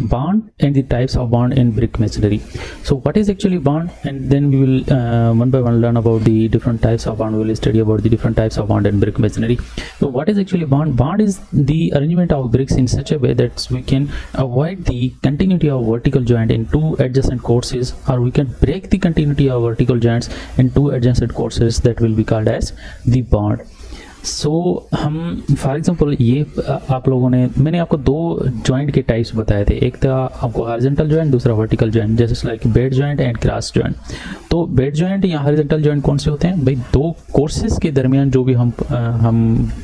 bond and the types of bond in brick masonry. So what is actually bond, and then we will one by one learn about the different types of bond. We will study about the different types of bond in brick masonry. So what is actually bond? Bond is the arrangement of bricks in such a way that we can avoid the continuity of vertical joint in two adjacent courses, or we can break the continuity of vertical joints in two adjacent courses. That will be called as the bond. सो हम for example ये आप लोगों ने, मैंने आपको दो joint के types बताए थे, एक था आपको हॉरिजॉन्टल जॉइंट, दूसरा वर्टिकल जॉइंट, जैसे like bed joint and cross joint. तो बेड जॉइंट या हॉरिजॉन्टल जॉइंट कौन से होते हैं भाई? दो कोर्सेज के दरमियान जो भी हम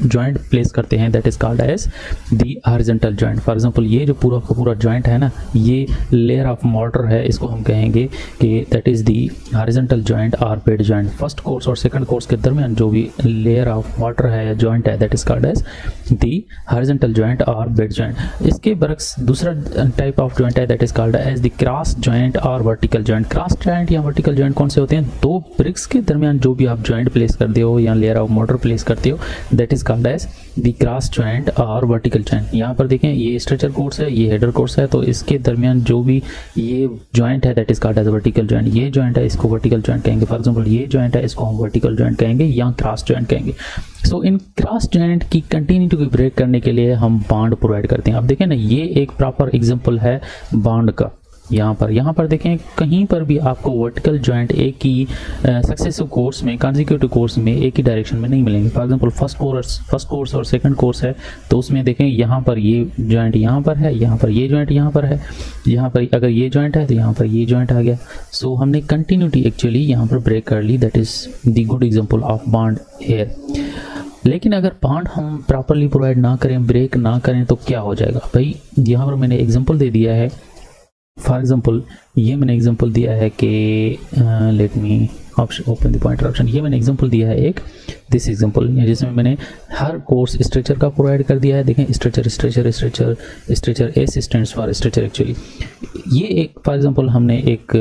जॉइंट प्लेस करते हैं, that is called as the horizontal joint. For example ये जो पूरा का पूरा जॉइंट है ना, ये लेयर ऑफ मॉर्टर है, इसको हम कहेंगे कि that is the horizontal joint और बेड जॉइंट. फर्स्ट कोर्स और सेकंड कोर्स के दरमियान जो भी लेयर ऑफ मॉर्टर है, जॉइंट है, that is called as the horizontal joint और बेड जॉइंट. इसके बरक्स दूसरा टाइप ऑफ जॉइंट है, that is called as the cross joint और वर्टिकल जॉइंट. क्रॉस जॉइंट या वर्टिकल जॉइंट कौन से होते हैं? दो ब्रिक्स के दरमियान जो भी आप जॉइंट प्लेस करते हो या लेयर ऑफ मोटर प्लेस करते हो, that is called as the cross joint और वर्टिकल जॉइंट. यहाँ पर देखें, ये स्ट्रेचर कोर्स है, ये हेडर कोर्स है, तो इसके दरमियान जो भी ये जॉइंट है that is called as vertical joint. ये जॉइंट है, इसको वर्टिकल जॉइंट कहेंगे. फॉर एग्जाम्पल ये जॉइंट है, इसको हम वर्टिकल जॉइंट कहेंगे या क्रॉस जॉइंट कहेंगे. सो इन क्रॉस जॉइंट की कंटिन्यूटी को ब्रेक करने के लिए हम बॉन्ड प्रोवाइड करते हैं. अब देखें ना, ये एक प्रॉपर एग्जांपल है बॉन्ड का. यहाँ पर देखें, कहीं पर भी आपको वर्टिकल जॉइंट एक ही सक्सेसिव कोर्स में, कॉन्जिक्यूटिव कोर्स में एक ही डायरेक्शन में नहीं मिलेंगे. फॉर एग्जांपल फर्स्ट कोर्स और सेकंड कोर्स है, तो उसमें देखें यहाँ पर ये जॉइंट यहाँ पर है, यहाँ पर ये जॉइंट यहाँ पर है, यहाँ पर अगर ये जॉइंट है तो यहाँ पर ये जॉइंट आ गया. सो हमने कंटिन्यूटी एक्चुअली यहाँ पर ब्रेक कर ली, that is the good example of bond here. लेकिन अगर बॉन्ड हम प्रॉपरली प्रोवाइड ना करें, ब्रेक ना करें, तो क्या हो जाएगा भाई? यहाँ पर मैंने एग्जाम्पल दे दिया है. फॉर एग्जाम्पल ये मैंने एग्जाम्पल दिया है कि let me option open the pointer option. ये मैंने एग्जाम्पल दिया है एक दिस एग्जाम्पल, जिसमें मैंने हर कोर्स स्ट्रेचर का प्रोवाइड कर दिया है. देखें stretcher stretcher stretcher stretcher, S stands for stretcher. Actually ये एक फॉर एग्जाम्पल हमने एक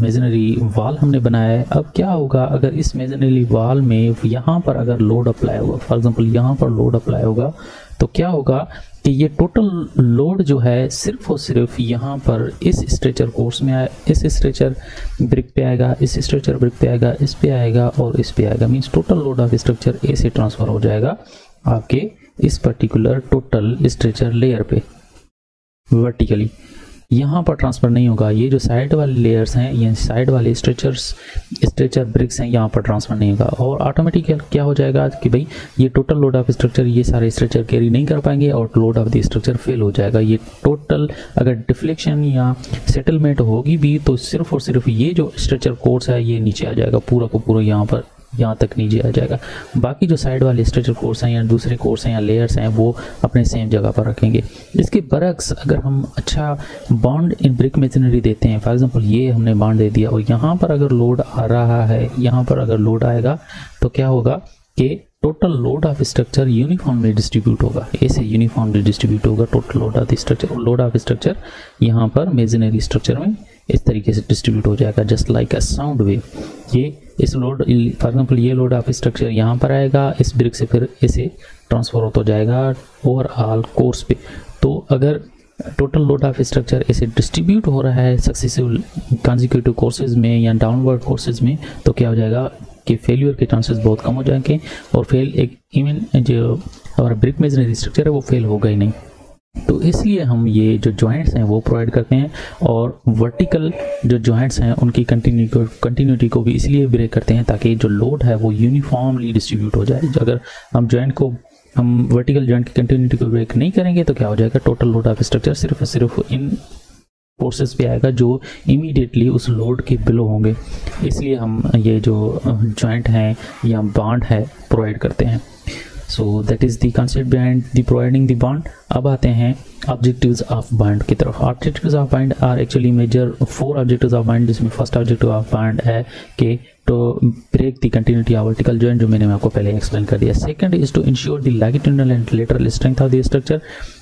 मेजनरी वॉल हमने बनाया है. अब क्या होगा अगर इस मेजनरी वॉल में यहाँ पर अगर लोड अप्लाई होगा, फॉर एग्जाम्पल यहाँ पर लोड अप्लाई होगा, तो क्या होगा कि ये टोटल लोड जो है सिर्फ और सिर्फ यहाँ पर इस स्ट्रेचर कोर्स में आए, इस स्ट्रेचर ब्रिक पे आएगा, इस स्ट्रेचर ब्रिक पे आएगा, इस पे आएगा और इस पे आएगा. Means total load of structure A से ट्रांसफ़र हो जाएगा आपके इस पर्टिकुलर टोटल स्ट्रेचर लेयर पे वर्टिकली. यहाँ पर ट्रांसफ़र नहीं होगा. ये जो साइड वाले लेयर्स हैं, ये साइड वाले स्ट्रेचर ब्रिक्स हैं, यहाँ पर ट्रांसफ़र नहीं होगा. और ऑटोमेटिक क्या हो जाएगा कि भाई ये टोटल लोड ऑफ स्ट्रक्चर ये सारे स्ट्रेचर कैरी नहीं कर पाएंगे और load of the structure fail हो जाएगा. ये टोटल अगर डिफ्लेक्शन या सेटलमेंट होगी भी तो सिर्फ और सिर्फ ये जो स्ट्रेचर कोर्स है ये नीचे आ जाएगा, पूरा को पूरा यहाँ पर यहाँ तक नीचे आ जाएगा. बाकी जो साइड वाले स्ट्रेचर कोर्स हैं या दूसरे कोर्स हैं या लेयर्स हैं वो अपने सेम जगह पर रखेंगे. इसके बरक्स अगर हम अच्छा बॉन्ड इन ब्रिक मेसनरी देते हैं, फॉर एग्जांपल ये हमने बॉन्ड दे दिया और यहाँ पर अगर लोड आ रहा है, यहाँ पर अगर लोड आएगा तो क्या होगा कि total load of structure uniformly distribute होगा. ऐसे यूनिफॉर्मली डिस्ट्रीब्यूट होगा total load of structure. Load of structure यहाँ पर मेसनरी स्ट्रक्चर में इस तरीके से डिस्ट्रीब्यूट हो जाएगा, just like a sound wave. ये इस लोड, फॉर एग्जाम्पल ये लोड ऑफ स्ट्रक्चर यहाँ पर आएगा, इस ब्रिक से फिर इसे ट्रांसफ़र होता जाएगा ओवरऑल कोर्स पे. तो अगर टोटल लोड ऑफ स्ट्रक्चर इसे डिस्ट्रीब्यूट हो रहा है सक्सेसिव कंसेक्यूटिव कोर्सेज में या डाउनवर्ड कोर्सेज में, तो क्या हो जाएगा कि फेल्यूर के चांसेस बहुत कम हो जाएंगे और फेल एक इवन जो हमारा ब्रिक मेसनरी स्ट्रक्चर है वो फेल होगा ही नहीं. तो इसलिए हम ये जो जॉइंट्स हैं वो प्रोवाइड करते हैं और वर्टिकल जो जॉइंट्स हैं उनकी कंटिन्यूटी को भी इसलिए ब्रेक करते हैं ताकि जो लोड है वो यूनिफॉर्मली डिस्ट्रीब्यूट हो जाए. अगर हम वर्टिकल जॉइंट की कंटिन्यूटी को ब्रेक नहीं करेंगे तो क्या हो जाएगा, टोटल लोड ऑफ स्ट्रक्चर सिर्फ और सिर्फ इन फोर्सेस पे आएगा जो इमीडिएटली उस लोड के बिलो होंगे. इसलिए हम ये जो जॉइंट हैं या बॉन्ड है प्रोवाइड करते हैं. So that is the concept behind the providing the bond. अब आते हैं ऑब्जेक्टिव्स ऑफ बॉन्ड की तरफ. Objectives of bond are actually major 4 objectives of bond, जिसमें फर्स्ट ऑब्जेक्टिव ऑफ बॉन्ड है कि to break the continuity of vertical joint, जो मैंने आपको पहले एक्सप्लेन कर दिया. Second is to ensure the latitudinal and lateral strength of the structure.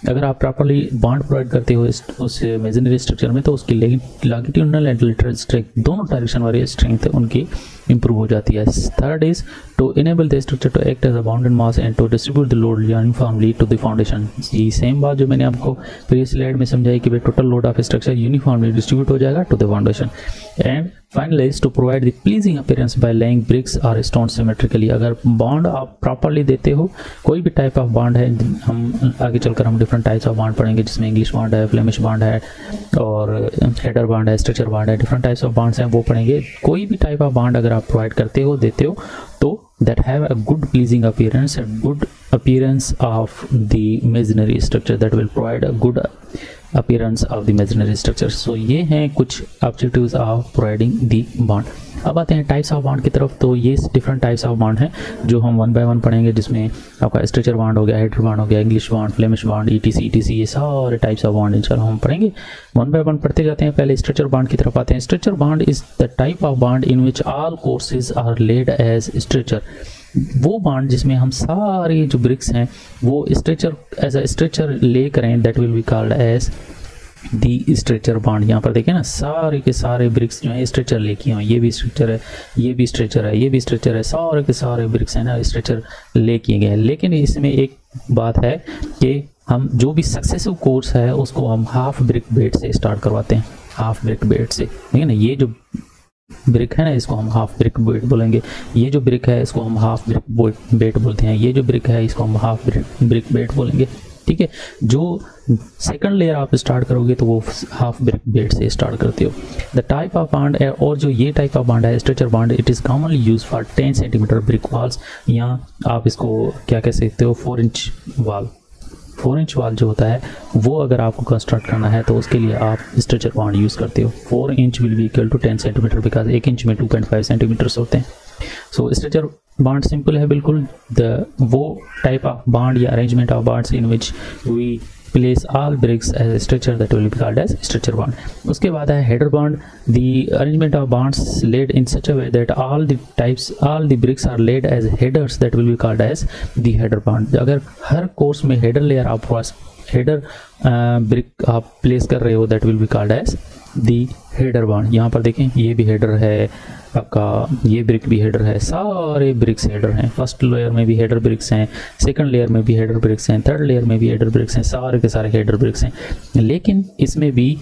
अगर आप प्रॉपर्ली बॉन्ड प्रोवाइड करते हो उस मेसनरी स्ट्रक्चर में, तो उसकी लैटिट्यूडनल एंड लेटरल स्ट्रेंथ, दोनों डायरेक्शन वाली स्ट्रेंथ उनकी इंप्रूव हो जाती है. Third is to enable the structure to act as a bounded mass and to distribute the load uniformly to the foundation. ये सेम बात जो मैंने आपको प्रीवियस स्लाइड में समझाई कि भाई total load of structure uniformly distribute हो जाएगा to the foundation. And finally is to provide the pleasing appearance by laying bricks और स्टोन सिमेट्रिकली. अगर बॉन्ड आप प्रॉपरली देते हो, कोई भी टाइप ऑफ बॉन्ड है, हम आगे चलकर हम डिफरेंट टाइप्स ऑफ बॉन्ड पढ़ेंगे जिसमें इंग्लिश बॉन्ड है, फ्लेमिश बॉन्ड है और हेडर बॉन्ड है, स्ट्रेचर बॉन्ड है, डिफरेंट टाइप्स ऑफ बॉन्ड्स हैं वो पढ़ेंगे. कोई भी टाइप ऑफ बॉन्ड अगर आप प्रोवाइड करते हो, देते हो, तो that have a good pleasing appearance and good appearance of the masonry structure, that will provide a good appearance of the masonry structure. So ये हैं कुछ objectives of providing the bond. अब आते हैं types of bond की तरफ. तो ये different types of bond हैं जो हम one by one पढ़ेंगे, जिसमें आपका stretcher bond हो गया, header bond हो गया, English bond, Flemish bond, etc etc, ये सारे types of bond इंशाल्लाह हम पढ़ेंगे. one by one पढ़ते जाते हैं. पहले stretcher bond की तरफ आते हैं. stretcher bond is the type of bond in which all courses are laid as stretcher. वो बॉन्ड जिसमें हम सारे जो ब्रिक्स हैं वो stretcher as a stretcher lay करें, that will be called as the stretcher bond. यहाँ पर देखें ना, सारे के सारे ब्रिक्स जो हैं स्ट्रेचर ले किए हैं. ये भी स्ट्रेचर है, ये भी स्ट्रेचर है, ये भी स्ट्रेचर है, सारे के सारे ब्रिक्स हैं ना स्ट्रेचर ले किए गए हैं. लेकिन इसमें एक बात है कि हम जो भी सक्सेसिव कोर्स है उसको हम हाफ ब्रिक बेड से स्टार्ट करवाते हैं. हाफ ब्रिक बेड से, ठीक है ना. ये जो ब्रिक है ना, इसको हम हाफ ब्रिक बेड बोलेंगे. ये जो ब्रिक है इसको हम हाफ ब्रिक बेड बोलते हैं. ये जो ब्रिक है इसको हम हाफ ब्रिक बेड बोलेंगे. ठीक है, जो सेकंड लेयर आप स्टार्ट करोगे तो वो हाफ ब्रिक बेड से स्टार्ट करते हो. द टाइप ऑफ बॉन्ड है, और जो ये टाइप ऑफ बॉन्ड है stretcher bond, it is commonly use for 10 centimetre brick walls. या आप इसको क्या कह सकते हो, 4 इंच वाल. 4 इंच वाल जो होता है वो अगर आपको कंस्ट्रक्ट करना है तो उसके लिए आप स्ट्रेचर बॉन्ड यूज़ करते हो. 4 inch will be equal to 10 centimetre, because 1 inch में 2.5 सेंटीमीटर्स होते हैं. सो स्ट्रेचर बॉन्ड सिंपल है बिल्कुल. द वो टाइप ऑफ बॉन्ड या arrangement of bonds in which we place all bricks as stretcher, that will be called as stretcher bond. उसके बाद है header bond. The arrangement of bonds laid in such a way that all the bricks are laid as headers, that will be called as the header bond. अगर हर course में header layer आप header brick आप place कर रहे हो, that will be called as the header bond. यहाँ पर देखें, ये भी हेडर है आपका, ये ब्रिक भी हेडर है, सारे ब्रिक्स हेडर हैं. फर्स्ट लेयर में भी हेडर ब्रिक्स हैं, सेकंड लेयर में भी हेडर ब्रिक्स हैं, थर्ड लेयर में भी हेडर ब्रिक्स हैं, सारे के सारे हेडर ब्रिक्स हैं. लेकिन इसमें भी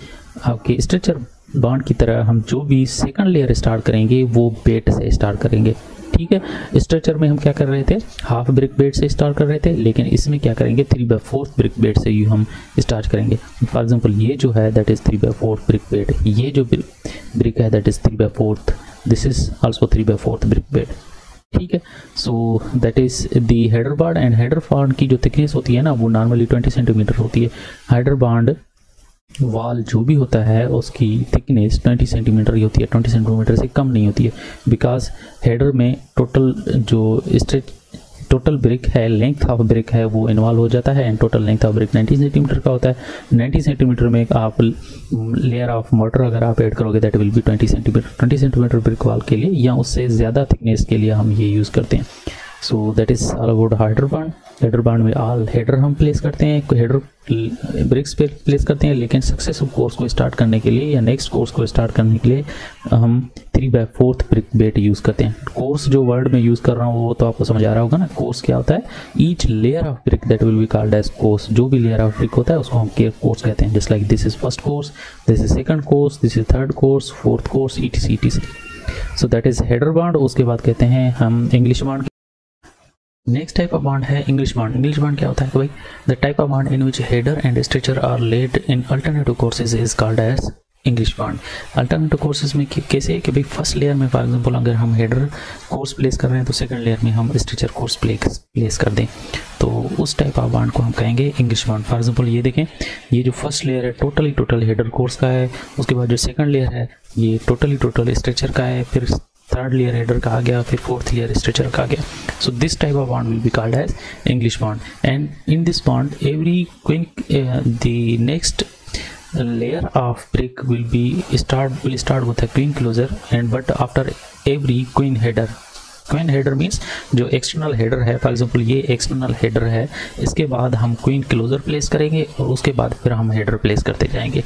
आपके स्ट्रेचर बॉन्ड की तरह हम जो भी सेकंड लेयर स्टार्ट करेंगे वो बेट से स्टार्ट करेंगे. ठीक है, स्ट्रक्चर में हम क्या कर रहे थे, हाफ ब्रिक बेड से स्टार्ट कर रहे थे, लेकिन इसमें क्या करेंगे, 3/4 ब्रिक बेड से ही हम स्टार्ट करेंगे. फॉर एग्जांपल ये जो है दैट इज़ 3/4 ब्रिक बेड, ये जो ब्रिक है that is 3/4, this is also 3/4 brick bed. ठीक है, so that is the header bond. And header bond की जो थिकनेस होती है ना वो नॉर्मली 20 सेंटीमीटर होती है. हेडर बॉन्ड वाल जो भी होता है उसकी थिकनेस 20 सेंटीमीटर ही होती है, 20 सेंटीमीटर से कम नहीं होती है, बिकॉज हेडर में टोटल जो टोटल ब्रिक है, लेंथ ऑफ ब्रिक है वो इन्वॉल्व हो जाता है. And total length of brick 90 centimetre का होता है. 90 सेंटीमीटर में आप लेयर ऑफ मोटर अगर आप ऐड करोगे that will be 20 centimetre. 20 centimetre brick wall के लिए या उससे ज़्यादा थिकनेस के लिए हम ये यूज़ करते हैं. So that is all about header bond. Header bond में ऑल हेडर हम प्लेस करते हैं, हेडर ब्रिक्स पे प्लेस करते हैं, लेकिन सक्सेसिव कोर्स को स्टार्ट करने के लिए या नेक्स्ट कोर्स को स्टार्ट करने के लिए हम 3/4 ब्रिक बेड यूज़ करते हैं. कोर्स जो वर्ड में यूज़ कर रहा हूँ वो तो आपको समझ आ रहा होगा ना. कोर्स क्या होता है, each layer of brick that will be called as course. जो भी लेयर ऑफ ब्रिक होता है उसको हम कोर्स कहते हैं. Just like this is first course, this is second course, this is third course, fourth course, ETC ETC. So that is header bond. उसके बाद कहते हैं हम English bond. Next type of bond है इंग्लिश बॉन्ड. इंग्लिश बॉन्ड क्या होता है भाई, the type of bond in which header and stretcher are laid in alternative courses is called as English bond. Alternative courses में कैसे, कि भाई first layer में फॉर एग्जाम्पल अगर हम हेडर कोर्स प्लेस कर रहे हैं तो सेकंड लेयर में हम स्ट्रेचर कोर्स प्लेस कर दें, तो उस टाइप ऑफ बॉन्ड को हम कहेंगे इंग्लिश बॉन्ड. फॉर एग्जाम्पल ये देखें, ये जो फर्स्ट लेयर है टोटल हेडर कोर्स का है, उसके बाद जो सेकंड लेयर है ये टोटल स्ट्रेचर का है, फिर थर्ड लेयर हेडर का आ गया, फिर फोर्थ लेयर स्ट्रेचर का आ गया. So this type of bond will be called as English bond. And in this bond every queen the next The layer of brick will start with a queen closer, and but after every queen header. Queen header means जो external header है, for example ये external header है, इसके बाद हम queen closure place करेंगे और उसके बाद फिर हम हेडर प्लेस करते जाएंगे,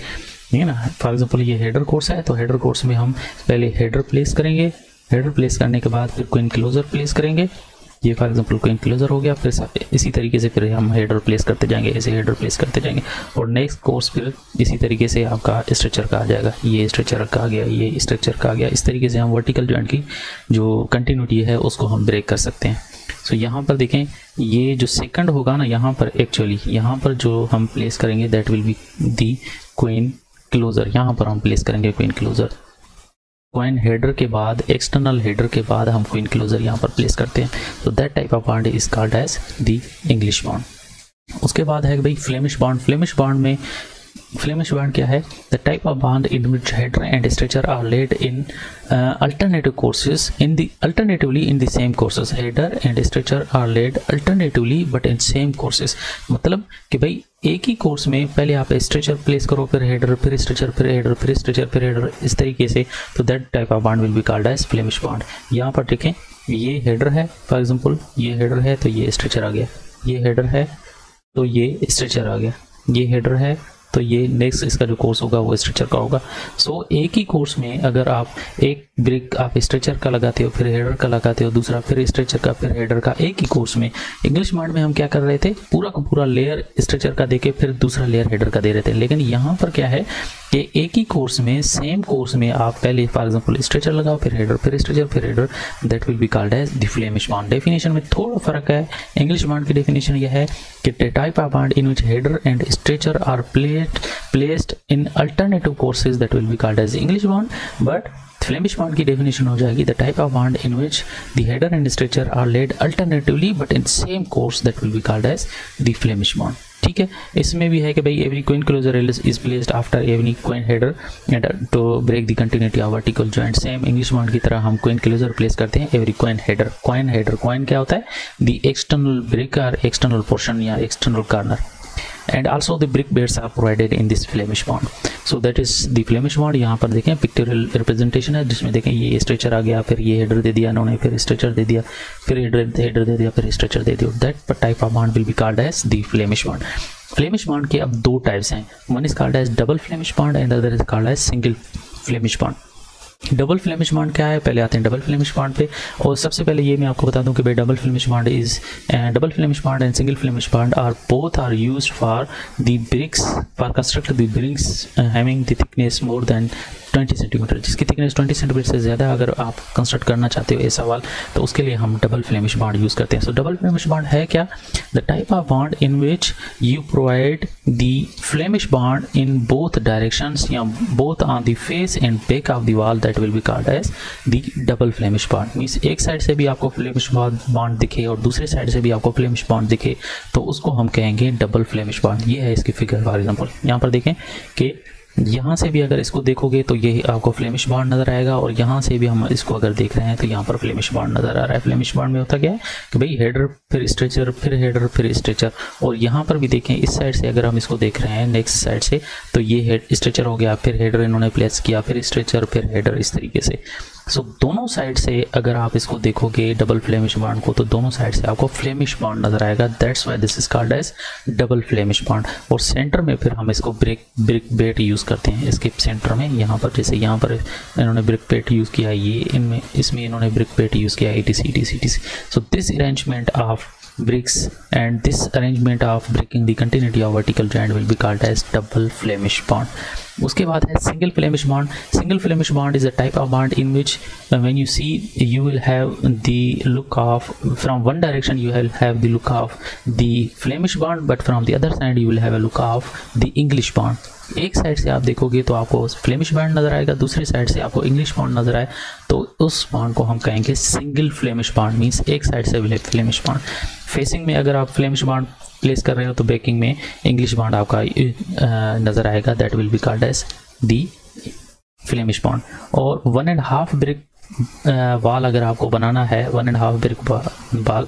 है ना। फॉर एग्जांपल ये हेडर कोर्स है, तो हेडर कोर्स में हम पहले हेडर प्लेस करेंगे, हेडर प्लेस करने के बाद फिर क्वीन क्लोजर प्लेस करेंगे। ये फॉर एग्जांपल क्वीन क्लोजर हो गया, फिर इसी तरीके से फिर हम हेडर प्लेस करते जाएंगे, ऐसे हेडर प्लेस करते जाएंगे और नेक्स्ट कोर्स फिर इसी तरीके से आपका स्ट्रेचर का आ जाएगा। ये स्ट्रेचर का आ गया, ये स्ट्रेचर का आ गया, इस तरीके से हम वर्टिकल जॉइंट की जो कंटिन्यूटी है उसको हम ब्रेक कर सकते हैं। सो यहाँ पर देखें ये जो सेकंड होगा ना, यहाँ पर एक्चुअली यहाँ पर जो हम प्लेस करेंगे that will be the queen closer. यहाँ पर हम प्लेस करेंगे क्वीन क्लोजर, क्वीन हेडर के बाद एक्सटर्नल हेडर के बाद हम क्वीन क्लोजर यहाँ पर प्लेस करते हैं। तो that type of bond is called as the English bond. उसके बाद है भाई फ्लेमिश बॉन्ड। फ्लेमिश बॉन्ड में फ्लेमिश बॉन्ड क्या है? The type of bond in which header and stretcher are laid in alternative courses in the alternatively in the same courses. Header and stretcher are laid alternatively but in same courses, मतलब कि भाई एक ही course में पहले आप stretcher place करो, फिर हेडर, फिर स्ट्रेचर, फिर हेडर, फिर स्ट्रेचर, फिर हेडर, इस तरीके से। तो that type of bond will be called as Flemish bond. यहाँ पर देखें ये हेडर है, फॉर एग्जाम्पल ये हेडर है तो ये स्ट्रेचर आ गया, ये हेडर है तो ये स्ट्रेचर आ गया, ये हेडर है तो ये नेक्स्ट इसका जो कोर्स होगा वो स्ट्रेचर का होगा। सो एक ही कोर्स में अगर आप एक ब्रेक आप स्ट्रेचर का लगाते हो, फिर हेडर का लगाते हो, दूसरा फिर स्ट्रेचर का, फिर हेडर का, एक ही कोर्स में। इंग्लिश बॉन्ड में हम क्या कर रहे थे, पूरा का पूरा लेयर स्ट्रेचर का देके फिर दूसरा लेयर हेडर का दे रहे थे, लेकिन यहाँ पर क्या है कि एक ही कोर्स में सेम कोर्स में आप पहले फॉर एग्जाम्पल स्ट्रेचर लगाओ, फिर हेडर, फिर स्ट्रेचर, फिर header. That will be called as the Flemish bond. Definition में थोड़ा फर्क है। इंग्लिश बॉन्ड की डेफिनेशन यह है कि the type of bond in which header and stretcher are placed in alternative courses that will be called as English bond, but Flemish bond की definition हो जाएगी the type of bond in which the header and stretcher are laid alternatively but in same course that will be called as the Flemish bond. ठीक है, इसमें भी है कि भाई every queen closer is placed after every queen header and to break the continuity of vertical joint. Same English bond की तरह हम queen closer place करते हैं every queen header. Queen header, queen क्या होता है? The external brick or external portion या external corner. And also the brick beds are provided in this Flemish bond. So that is the Flemish bond. यहाँ पर देखें pictorial representation है, जिसमें देखें ये स्ट्रेचर आ गया, फिर ये हेडर दे दिया इन्होंने, फिर स्ट्रेचर दे दिया, फिर हेडर दे दिया, फिर स्ट्रेचर दे दिया। That type of bond will be called as the Flemish bond. Flemish bond के अब दो टाइप्स हैं, one is called as double Flemish bond and other is called as single Flemish bond. Double Flemish bond क्या है, पहले आते हैं double Flemish bond पे। और सबसे पहले ये मैं आपको बता दूं कि भाई double Flemish bond is double Flemish bond and single Flemish bond are both are used for the bricks for construct the bricks having the thickness more than 20 centimetre. जिसकी थिकनेस 20 सेंटीमीटर से ज़्यादा अगर आप कंस्ट्रक्ट करना चाहते हो ऐसा वाल, तो उसके लिए हम डबल फ्लेमिश बॉन्ड यूज़ करते हैं। सो डबल फ्लेमिश बॉन्ड है क्या? The type of bond in which you provide the Flemish bond in both directions या both on the face and back of the wall. That will be called as the double Flemish bond. Means एक side से भी आपको Flemish bond दिखे और दूसरे side से भी आपको फ्लेमिश बॉन्ड दिखे, तो उसको हम कहेंगे डबल फ्लेमिश बॉन्ड। ये है इसकी फिगर। फॉर एग्जाम्पल यहाँ पर देखें कि यहाँ से भी अगर इसको देखोगे तो यही आपको फ्लेमिश बॉन्ड नज़र आएगा, और यहाँ से भी हम इसको अगर देख रहे हैं तो यहाँ पर फ्लेमिश बॉन्ड नज़र आ रहा है। फ्लेमिश बॉन्ड में होता क्या है कि भाई हेडर, फिर स्ट्रेचर, फिर हेडर, फिर स्ट्रेचर। और यहाँ पर भी देखें, इस साइड से अगर हम इसको देख रहे हैं नेक्स्ट साइड से, तो ये हेड स्ट्रेचर हो गया, फिर हेडर इन्होंने प्लेस किया, फिर स्ट्रेचर, फिर हेडर, इस तरीके से। सो दोनों साइड से अगर आप इसको देखोगे डबल फ्लेमिश बॉन्ड को, तो दोनों साइड से आपको फ्लेमिश बॉन्ड नजर आएगा। That's why this is called as double Flemish bond. और सेंटर में फिर हम इसको ब्रिक बेट यूज़ करते हैं इसके सेंटर में। यहाँ पर जैसे यहाँ पर इन्होंने ब्रिक बेट यूज़ किया, ये इनमें इसमें इन्होंने ब्रिक बेट यूज़ किया, ATC। So this arrangement of bricks and this arrangement of breaking the continuity of vertical joint will be called as double Flemish bond. उसके बाद है single Flemish bond. Single Flemish bond is a type of bond in which when you see you will have the look of from one direction you will have the look of the Flemish bond, but from the other side you will have a look of the English bond. एक side से आप देखोगे तो आपको Flemish bond नजर आएगा, दूसरी side से आपको इंग्लिश बॉन्ड नजर आए, तो उस बॉन्ड को हम कहेंगे सिंगल फ्लेमिश बॉन्ड। मींस एक साइड से फ्लेमिश बॉन्ड। फेसिंग में अगर आप फ्लेमिश बॉन्ड प्लेस कर रहे हो तो बैकिंग में इंग्लिश बॉन्ड आपका नजर आएगा। That will be called as the Flemish bond. और 1.5 ब्रिक वाल अगर आपको बनाना है 1.5 ब्रिक बाल,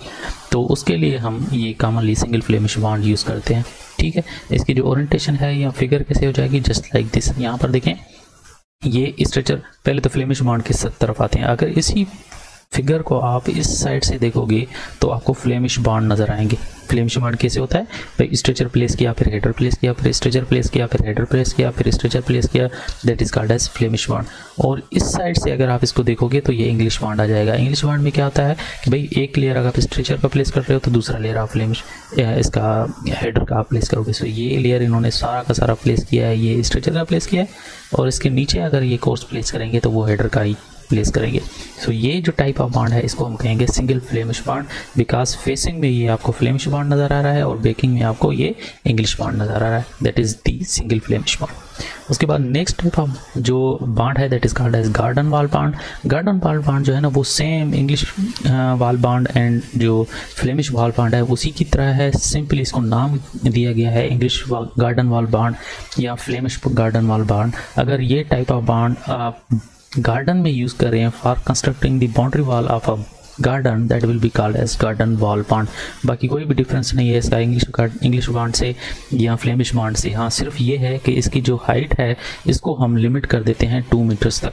तो उसके लिए हम ये commonly single Flemish bond use करते हैं। ठीक है, इसकी जो ओरिएंटेशन है या फिगर कैसे हो जाएगी, जस्ट लाइक दिस। यहाँ पर देखें ये स्ट्रेचर, पहले तो फ्लेमिश बॉन्ड की तरफ आते हैं। अगर इसी फिगर को आप इस साइड से देखोगे तो आपको फ्लेमिश बॉन्ड नज़र आएंगे। फ्लेमिश बॉन्ड कैसे होता है भाई, स्ट्रेचर प्लेस किया, फिर हेडर प्लेस किया, फिर स्ट्रेचर प्लेस किया, फिर हेडर प्लेस किया, फिर स्ट्रेचर प्लेस किया, that is called as Flemish bond. और इस साइड से अगर आप इसको देखोगे तो ये इंग्लिश बॉन्ड आ जाएगा। इंग्लिश बॉन्ड में क्या होता है कि भाई एक लेयर अगर आप स्ट्रेचर का प्लेस कर रहे हो तो दूसरा लेयर आप फ्लेमिश इसका हेडर का आप प्लेस करोगे। सो ये लेयर इन्होंने सारा का सारा प्लेस किया है, ये स्ट्रेचर का प्लेस किया है, और इसके नीचे अगर ये कोर्स प्लेस करेंगे तो वो हेडर का ही प्लेस करेंगे। सो ये जो टाइप ऑफ बॉन्ड है इसको हम कहेंगे single Flemish bond, because facing में ये आपको फ्लेमिश बॉन्ड नज़र आ रहा है और बेकिंग में आपको ये इंग्लिश बॉन्ड नज़र आ रहा है, that is the single Flemish bond. उसके बाद नेक्स्ट टाइप ऑफ जो बॉन्ड है that is called as garden wall bond. Garden wall bond जो है ना वो same English wall bond and जो फ्लेमिश वॉल बॉन्ड है उसी की तरह है, सिंपली इसको नाम दिया गया है इंग्लिश गार्डन वॉल बॉन्ड या फ्लेमिश गार्डन वॉल बॉन्ड। अगर ये टाइप ऑफ बॉन्ड आप गार्डन में यूज़ कर रहे हैं for constructing the boundary wall of a garden, that will be called as garden wall bond. बाकी कोई भी डिफरेंस नहीं है इसका इंग्लिश बॉन्ड से या फ्लेमिश बॉन्ड से। हाँ, सिर्फ ये है कि इसकी जो हाइट है इसको हम लिमिट कर देते हैं 2 मीटर्स तक।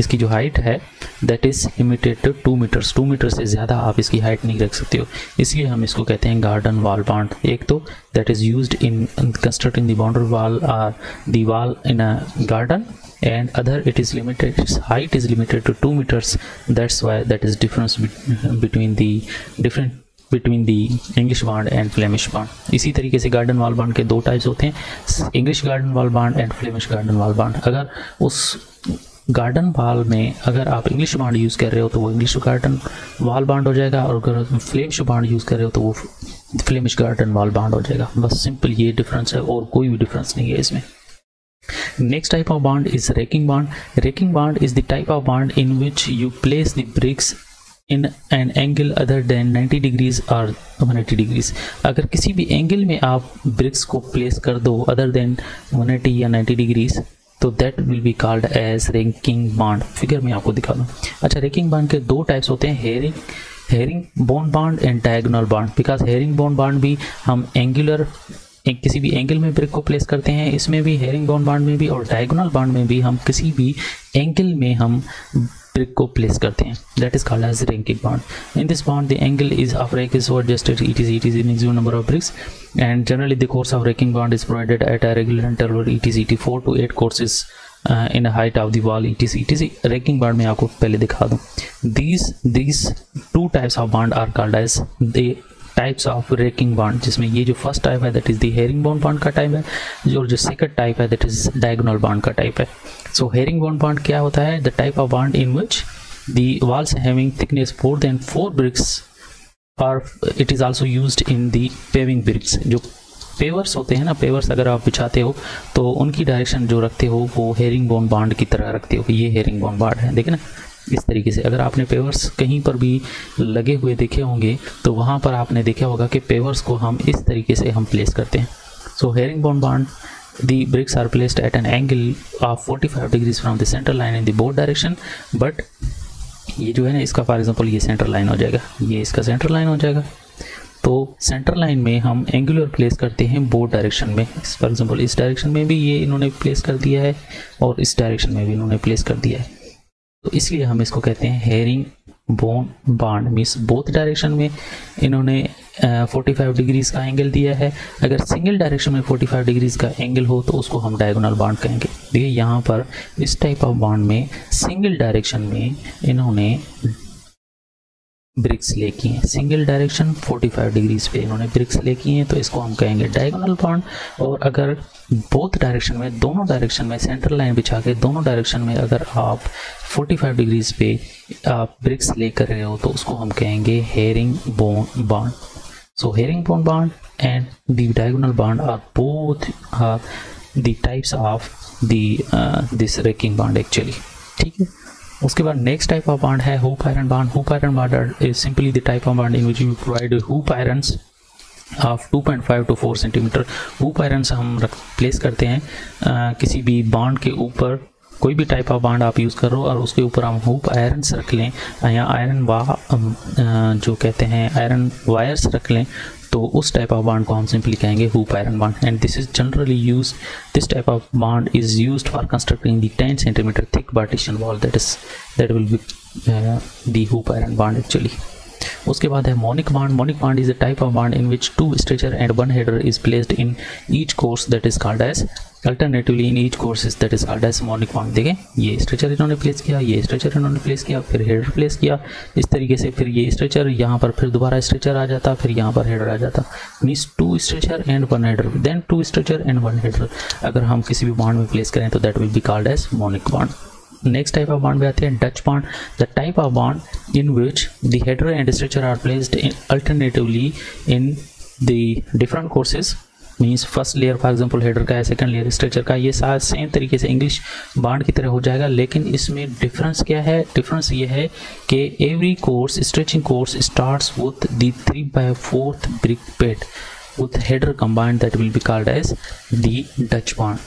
इसकी जो हाइट है that is limited to 2 metres. 2 metre से ज़्यादा आप इसकी हाइट नहीं रख सकते हो, इसलिए हम इसको कहते हैं गार्डन वॉल बॉन्ड। एक तो that is used in constructing the boundary wall or the wall in a garden, and other it is limited, its height is limited to 2 meters. That's why that is difference between the English bond and Flemish bond. इसी तरीके से garden wall bond के 2 types होते हैं, English garden wall bond and Flemish garden wall bond. अगर उस garden wall में अगर आप इंग्लिश बॉन्ड यूज़ कर रहे हो तो वो इंग्लिश गार्डन वॉल बॉन्ड हो जाएगा, और अगर फ्लेमिश बॉन्ड यूज़ कर रहे हो तो वो फ्लेमिश गार्डन वॉल बॉन्ड हो जाएगा। बस सिंपल ये डिफरेंस है और कोई भी डिफरेंस नहीं है इसमें। Next type of bond is raking bond. Raking bond is the type of bond in which you place the bricks in an angle other than 90 degrees or 180 degrees. अगर किसी भी एंगल में आप ब्रिक्स को place कर दो other than 180 या 90 degrees, तो that will be called as raking bond. Figure में आपको दिखा दूँ। अच्छा, रेकिंग बॉन्ड के 2 टाइप्स होते हैं, herring bone bond and diagonal bond. Because herring bone bond भी हम एंगुलर किसी भी एंगल में ब्रिक को प्लेस करते हैं, इसमें भी हेरिंग बोन बॉन्ड में भी, और डायगोनल बॉन्ड में भी हम किसी भी एंगल में हम ब्रिक को प्लेस करते हैं, that is called as raking bond. In this bond the angle is of rake is adjusted it is maximum number of bricks, and generally the course of raking bond is provided at a regular interval it 4 to 8 courses in height of the wall it is. Raking bond में आपको पहले दिखा दूँ, these 2 types of bond are called as the types of raking bond, जिसमें ये जो first type है that is the herring bond का टाइप है, और जो सेकंड टाइप है दैट इज़ डायगोनल बॉन्ड का टाइप है। सो हेरिंग बॉन्ड क्या होता है, the type of bond in which the walls having thickness more than 4 bricks, और it is also used in the paving bricks. जो pavers होते हैं ना, पेवर्स अगर आप बिछाते हो तो उनकी डायरेक्शन जो रखते हो वो हेरिंग बॉन्ड की तरह रखते हो, ये हेरिंग बॉन्ड है। देखे ना इस तरीके से, अगर आपने पेवर्स कहीं पर भी लगे हुए देखे होंगे तो वहाँ पर आपने देखा होगा कि पेवर्स को हम इस तरीके से हम प्लेस करते हैं। So herring bone bond the bricks are placed at an angle of 45 degrees from the centre line in the both direction, but ये जो है ना इसका फॉर एग्जांपल ये सेंटर लाइन हो जाएगा, ये इसका सेंटर लाइन हो जाएगा, तो सेंटर लाइन में हम एंगुलर प्लेस करते हैं बोथ डायरेक्शन में। फॉर एग्जांपल इस डायरेक्शन में भी ये इन्होंने प्लेस कर दिया है और इस डायरेक्शन में भी इन्होंने प्लेस कर दिया है, तो इसलिए हम इसको कहते हैं herring bone bond. Means both direction में इन्होंने 45 डिग्रीज का एंगल दिया है, अगर सिंगल डायरेक्शन में 45 डिग्रीज का एंगल हो तो उसको हम डायगोनल बॉन्ड कहेंगे। देखिए यहाँ पर इस टाइप ऑफ बॉन्ड में सिंगल डायरेक्शन में इन्होंने ब्रिक्स ले की हैं, सिंगल डायरेक्शन 45 डिग्रीज पे इन्होंने ब्रिक्स ले की हैं, तो इसको हम कहेंगे डायगोनल बॉन्ड। और अगर बोथ डायरेक्शन में, दोनों डायरेक्शन में सेंटर लाइन बिछा के दोनों डायरेक्शन में अगर आप 45 डिग्रीज पे आप ब्रिक्स ले कर रहे हो तो उसको हम कहेंगे herring bone bond. So herring bone bond and the diagonal bond are both the types of this raking bond actually. ठीक है, उसके बाद नेक्स्ट टाइप ऑफ बॉन्ड है hoop iron bond. Hoop iron bond is simply the type of bond in which you provide hoop irons of 2.5 to 4 centimetre. Hoop irons हम place करते हैं किसी भी बॉन्ड के ऊपर कोई भी टाइप ऑफ बॉन्ड आप यूज़ करो और उसके ऊपर हम हुप आयरन्स रख लें या आयरन जो कहते हैं आयरन वायर्स रख लें, तो उस टाइप ऑफ बॉन्ड को हम सिंपली कहेंगे hoop iron bond. And this is generally use, this type of bond is used for constructing the 10 centimetre thick partition wall, that will be the hoop iron bond actually. उसके बाद है monk bond. Monk bond is a type of bond in which two stretcher and one header is placed in each course, that is called as alternatively in each courses that is called as monk bond. देखें, ये stretcher इन्होंने place किया, ये stretcher इन्होंने place किया, फिर header place किया इस तरीके से, फिर ये स्ट्रेचर यहाँ पर, फिर दोबारा स्ट्रेचर आ जाता, फिर यहाँ पर हेडर आ जाता, means two stretcher and one header, then two stretcher and one header अगर हम किसी भी बॉन्ड में प्लेस करें तो that will be called as monk bond. Next type of bond में आते हैं Dutch bond. The type of bond in which the header and stretcher are placed alternatively in the different courses, means first layer for example header का है, second layer stretcher का, ये सारा same तरीके से इंग्लिश बॉन्ड की तरह हो जाएगा, लेकिन इसमें डिफरेंस क्या है? डिफरेंस ये है कि every course stretching course starts with the 3/4 brick bed with header combined, that will be called as the Dutch bond.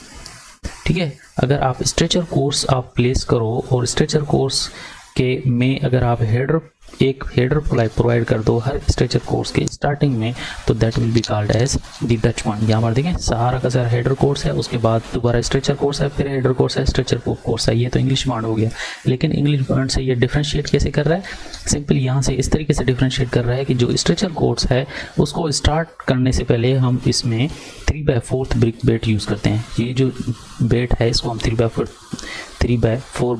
ठीक है, अगर आप स्ट्रेचर कोर्स आप प्लेस करो और स्ट्रेचर कोर्स के में अगर आप हेडर एक हेडर प्रोवाइड कर दो हर स्ट्रेचर कोर्स के स्टार्टिंग में, तो that will be called as the Dutch bond. यहाँ पर देखें सारा का सारा हेडर कोर्स है, उसके बाद दोबारा स्ट्रेचर कोर्स है, फिर हेडर कोर्स है, स्ट्रेचर कोर्स है, ये तो इंग्लिश बॉन्ड हो गया। लेकिन इंग्लिश बॉन्ड से ये डिफरेंशिएट कैसे कर रहा है? सिंपल यहाँ से इस तरीके से डिफरेंशिएट कर रहा है कि जो स्ट्रेचर कोर्स है उसको स्टार्ट करने से पहले हम इसमें 3/4 ब्रिक बेट यूज़ करते हैं। ये जो बेट है इसको हम 3/4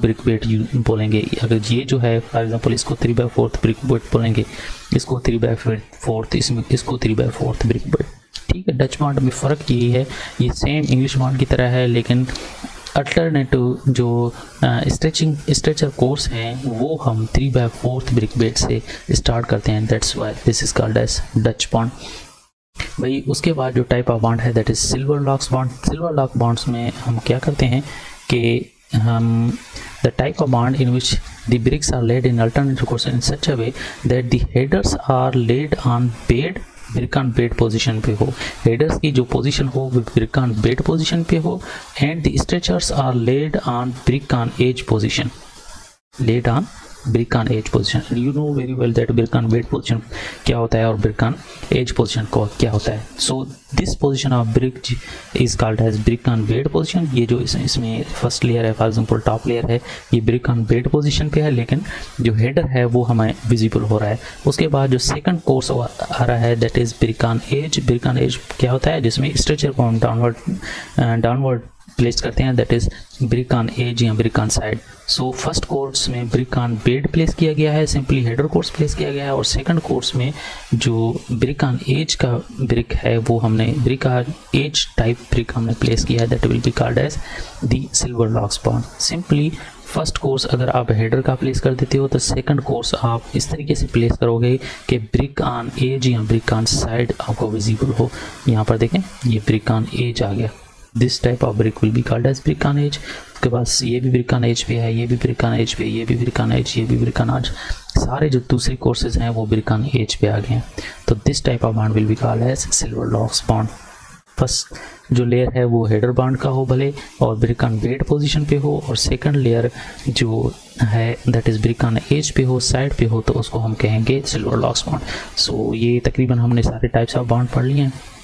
ब्रिक बेट बोलेंगे। अगर ये जो है फॉर एग्जाम्पल इसको 3/4 ब्रिक बेट बोलेंगे, इसको 3/4, इसमें इसको 3/4 ब्रिक बेट। ठीक है, डच बॉन्ड में फ़र्क यही है, ये सेम इंग्लिश बॉन्ड की तरह है लेकिन अल्टरनेटिव जो स्ट्रेचर कोर्स हैं वो हम 3/4 ब्रिक बेट से स्टार्ट करते हैं, that's why this is called as Dutch bond. भाई उसके बाद जो टाइप ऑफ बॉन्ड है that is silver locks bond. Silver lock bonds में हम क्या करते हैं कि the type of bond in which the bricks are laid in alternate course in such a way that the headers are laid on bed, brick on bed position पे हो, headers की जो position हो वो brick on bed position पे हो, and the stretchers are laid on brick on edge position, laid on brick on edge position. You know very well that brick on bed position क्या होता है और brick on edge position को क्या होता है। So this position of brick is called as brick on bed position। ये जो इसमें first layer है for example top layer है, ये brick on bed position पे है लेकिन जो header है वो हमें visible हो रहा है। उसके बाद जो second course आ रहा है that is brick on edge। brick on edge क्या होता है? जिसमें stretcher को हम downward प्लेस करते हैं, that is brick on edge या brick on side. So first course में ब्रिक ऑन बेड प्लेस किया गया है, सिंपली हेडर कोर्स प्लेस किया गया है, और सेकंड कोर्स में जो ब्रिक ऑन एज का ब्रिक है वो हमने brick on edge type brick हमने प्लेस किया है, that will be called as the silver locks bond. Simply first course अगर आप हेडर का प्लेस कर देते हो तो सेकंड कोर्स आप इस तरीके से प्लेस करोगे कि ब्रिक ऑन एज या ब्रिक ऑन साइड आपको विजिबल हो। यहाँ पर देखें ये ब्रिक ऑन एज आ गया, this type of brick will be called as brick on edge. उसके बाद ये भी ब्रिक ऑन एज पे है, ये भी ब्रिक ऑन एज पे, ये भी ब्रिक ऑन एज, ये भी ब्रिक ऑन एज, सारे जो दूसरे कोर्सेज हैं वो ब्रिक ऑन एज पे आ गए हैं। तो this type of bond will be called as silver locks bond. First जो लेयर है वो हेडर बॉन्ड का हो भले और ब्रिक ऑन बेड पोजीशन पे हो, और सेकंड लेयर जो है that is brick on edge पे हो, साइड पे हो, तो उसको हम कहेंगे सिल्वर लॉक्स बॉन्ड। सो ये तकरीबन हमने सारे टाइप्स ऑफ बॉन्ड पढ़ लिए हैं।